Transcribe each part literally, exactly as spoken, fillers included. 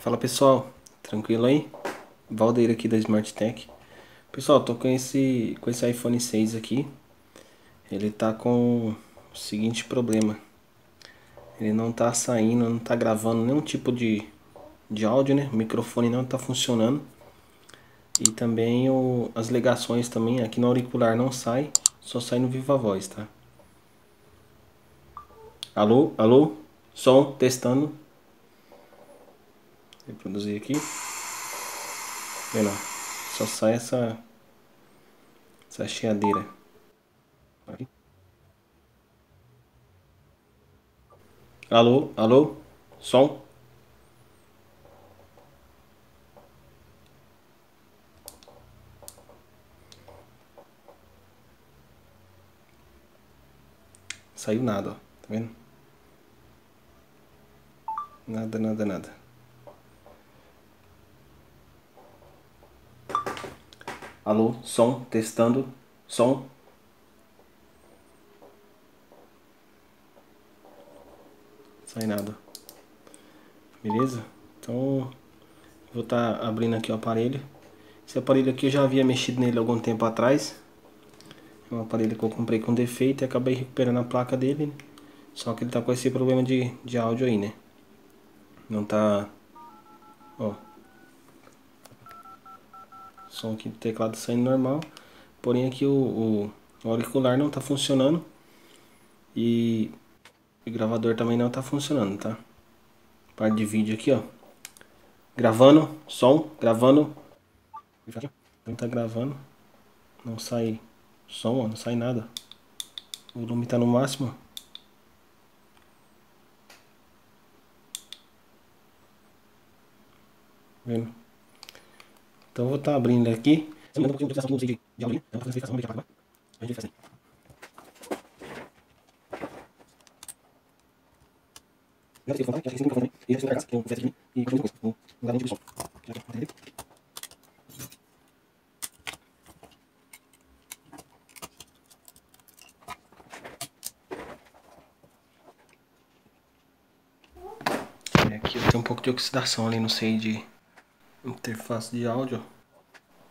Fala pessoal, tranquilo aí? Valdeiro aqui da SmartTech. Pessoal, tô com esse, com esse iPhone seis aqui. Ele tá com o seguinte problema: ele não tá saindo, não tá gravando nenhum tipo de, de áudio, né? O microfone não tá funcionando. E também o, as ligações também aqui no auricular não sai, só sai no viva voz, tá? Alô, alô, som, testando. Reproduzir aqui. Vendo, só sai essa essa chiadeira. Aqui. Alô, alô, som. Saiu nada, ó. Tá vendo? Nada, nada, nada. Alô, som, testando, som. Sai nada. Beleza? Então, vou estar tá abrindo aqui o aparelho. Esse aparelho aqui eu já havia mexido nele algum tempo atrás. É um aparelho que eu comprei com defeito e acabei recuperando a placa dele, né? Só que ele tá com esse problema de, de áudio aí, né? Não tá... Ó. Som aqui do teclado saindo normal, porém aqui o, o auricular não está funcionando e o gravador também não está funcionando, tá? Parte de vídeo aqui, ó, gravando, som, gravando, não tá gravando, não sai som, ó, não sai nada, o volume tá no máximo. Vendo? Então vou estar tá abrindo aqui. É, aqui tem um pouco de oxidação ali, não sei de... interface de áudio.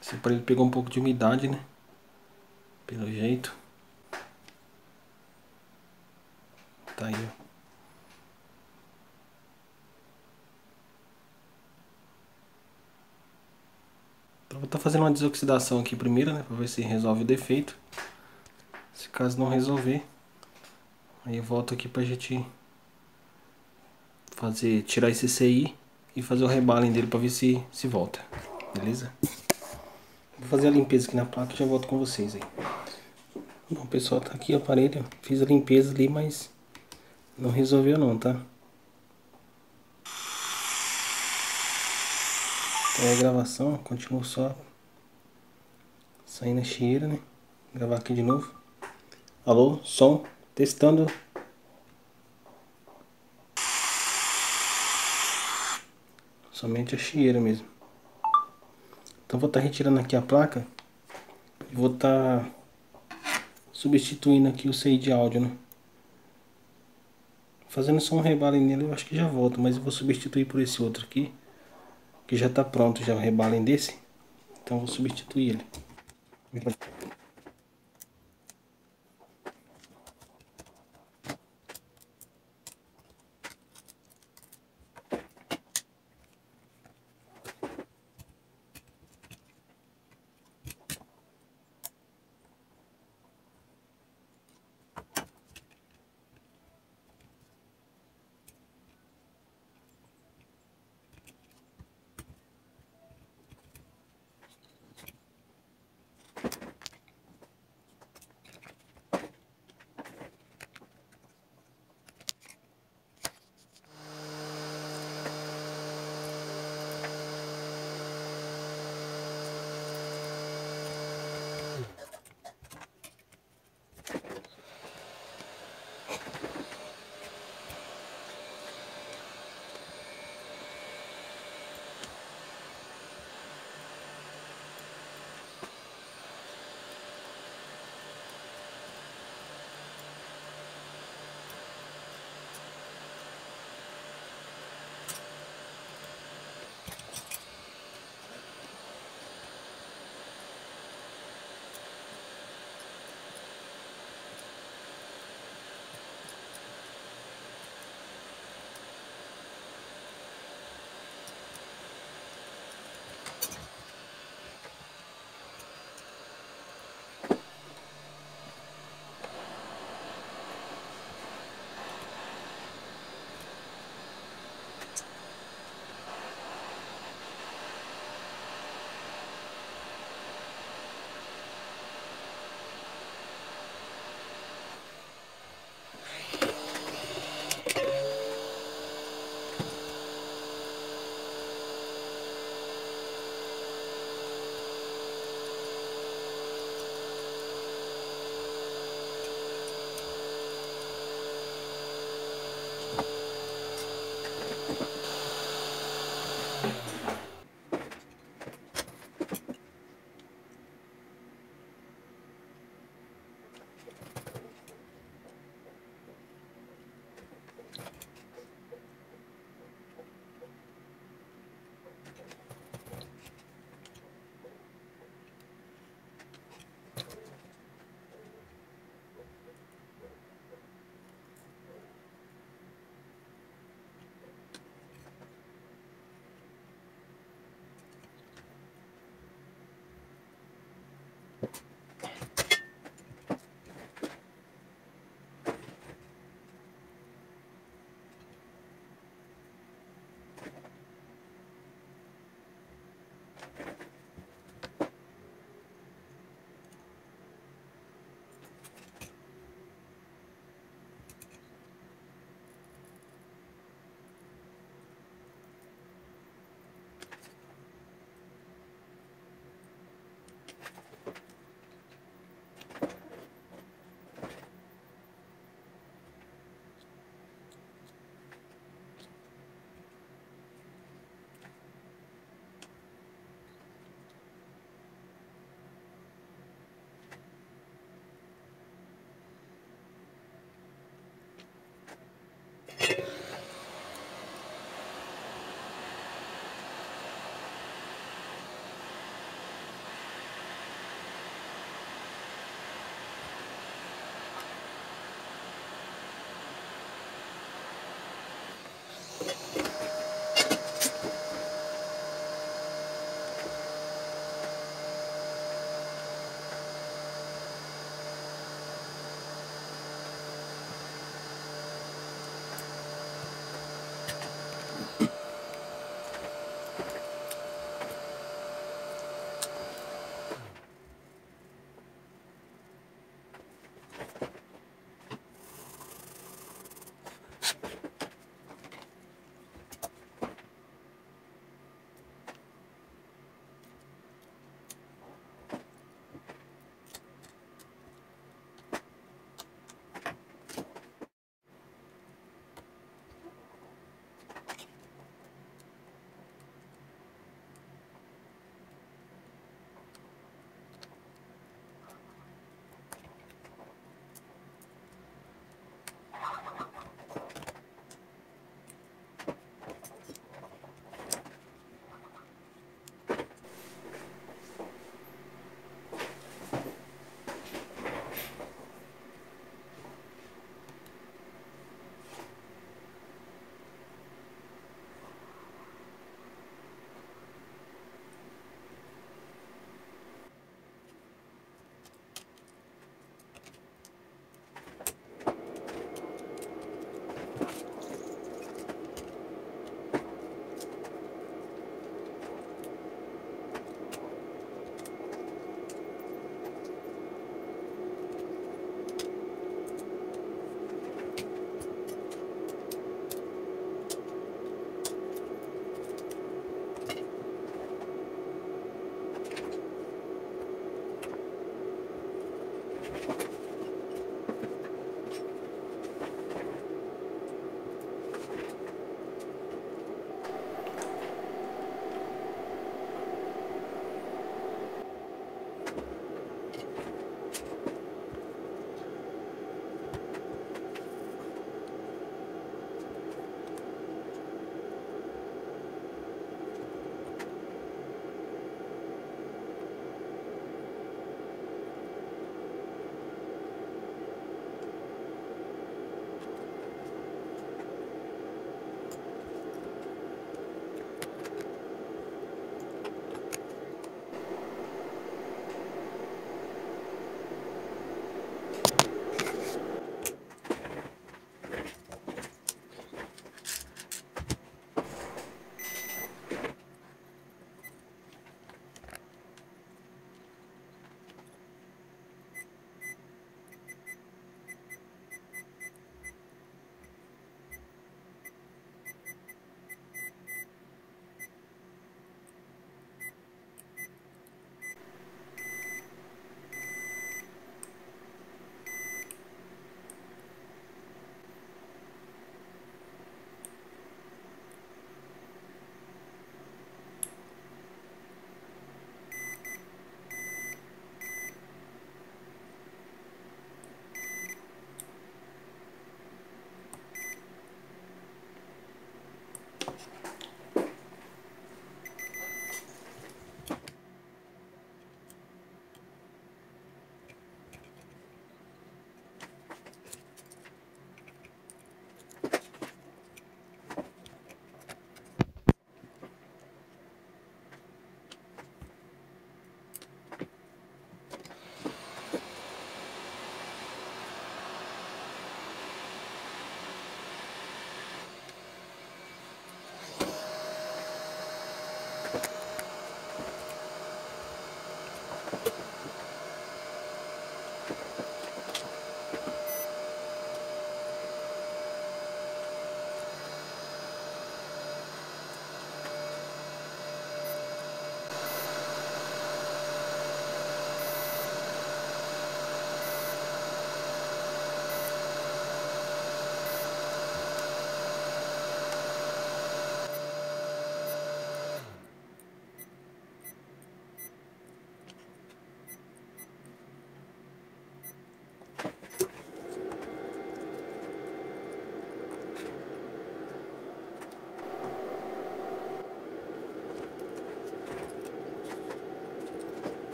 Esse aparelho pegou um pouco de umidade, né? Pelo jeito. Tá aí, ó. Então vou estar tá fazendo uma desoxidação aqui primeiro, né? Pra ver se resolve o defeito. Se caso não resolver, aí eu volto aqui pra gente fazer, tirar esse C I e fazer o rebalem dele para ver se, se volta. Beleza? Vou fazer a limpeza aqui na placa e já volto com vocês aí. Bom pessoal, tá aqui o aparelho. Fiz a limpeza ali, mas não resolveu não, tá? Então, a gravação continua só saindo a chieira, né? Vou gravar aqui de novo. Alô, som, testando. Somente a chieira mesmo. Então vou estar tá retirando aqui a placa e vou estar tá substituindo aqui o C I de áudio, né? Fazendo só um rebalem nele, eu acho que já volto, mas eu vou substituir por esse outro aqui, que já está pronto, já o rebalem desse. Então vou substituir ele.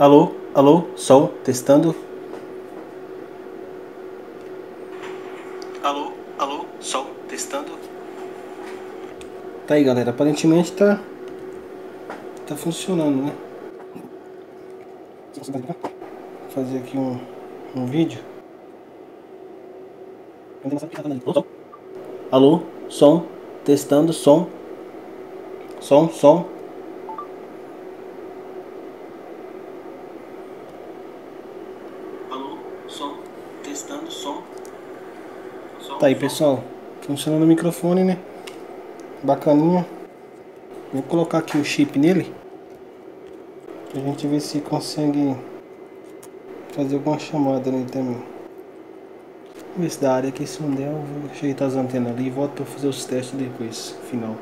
alô, alô, sol, testando. Alô, alô, sol, testando. Tá aí, galera, aparentemente tá tá funcionando, né? Vou fazer aqui um, um vídeo. Alô, som, testando, som. Som, som. Alô, som, testando, som. Som, tá aí, pessoal. Funcionando o microfone, né? Bacaninha. Vou colocar aqui o chip nele. Pra gente ver se consegue fazer alguma chamada nele também. Vamos ver se da área aqui, se não der, eu vou ajeitar as antenas ali e volto pra fazer os testes depois, final.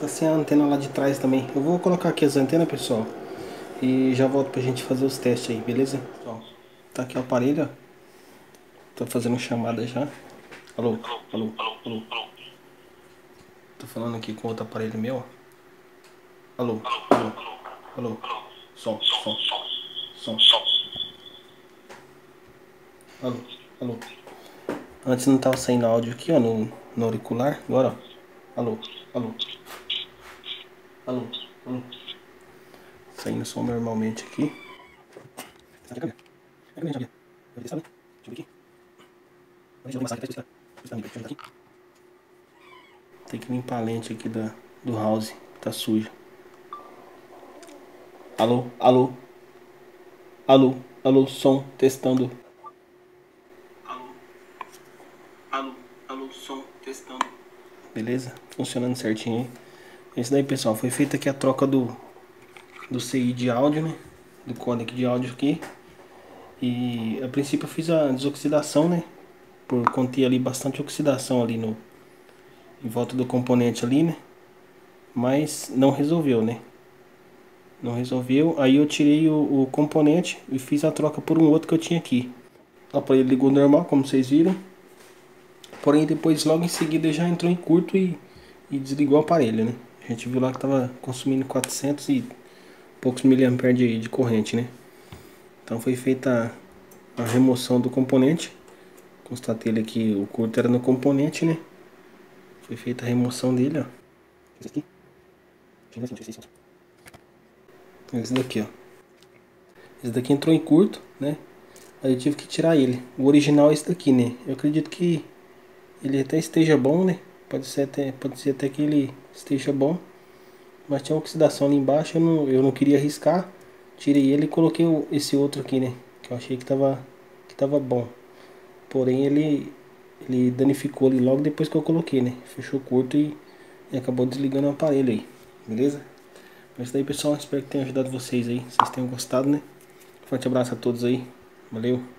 Tá sem a antena lá de trás também. Eu vou colocar aqui as antenas, pessoal, e já volto pra gente fazer os testes aí, beleza? Tá aqui o aparelho, ó. Tô fazendo chamada já. Alô, alô, alô, alô, alô. Tô falando aqui com outro aparelho meu. Alô, alô, alô, alô. Som, som, som, som. Alô, alô. Antes não tava saindo áudio aqui, ó, no, no auricular. Agora, ó. Alô, alô. Alô, alô. Saindo som normalmente aqui. Deixa eu ver aqui. Tem que limpar a lente aqui da, do house, tá sujo. Alô, alô. Alô, alô, som, testando. Alô, alô, alô, som, testando. Beleza? Funcionando certinho, hein? Esse daí, pessoal, foi feita aqui a troca do do C I de áudio, né? Do codec de áudio aqui. E a princípio eu fiz a desoxidação, né? Por conter ali bastante oxidação ali no em volta do componente ali, né? Mas não resolveu, né? Não resolveu. Aí eu tirei o, o componente e fiz a troca por um outro que eu tinha aqui. O aparelho ligou normal, como vocês viram. Porém depois logo em seguida já entrou em curto e, e desligou o aparelho, né? A gente viu lá que tava consumindo quatrocentos e poucos miliamperes de, de corrente, né? Então foi feita a, a remoção do componente. Constatei ele aqui, o curto era no componente, né? Foi feita a remoção dele, ó. Esse daqui, ó. Esse daqui entrou em curto, né? Aí eu tive que tirar ele. O original é esse daqui, né? Eu acredito que ele até esteja bom, né? Pode ser até, pode ser até que ele esteja bom. Mas tinha uma oxidação ali embaixo, eu não, eu não queria arriscar. Tirei ele e coloquei esse outro aqui, né? Que eu achei que tava, que tava bom. Porém ele, ele danificou ali logo depois que eu coloquei, né? Fechou curto e, e acabou desligando o aparelho aí, beleza? Mas isso daí, pessoal, espero que tenha ajudado vocês aí. Vocês tenham gostado, né? Forte abraço a todos aí. Valeu!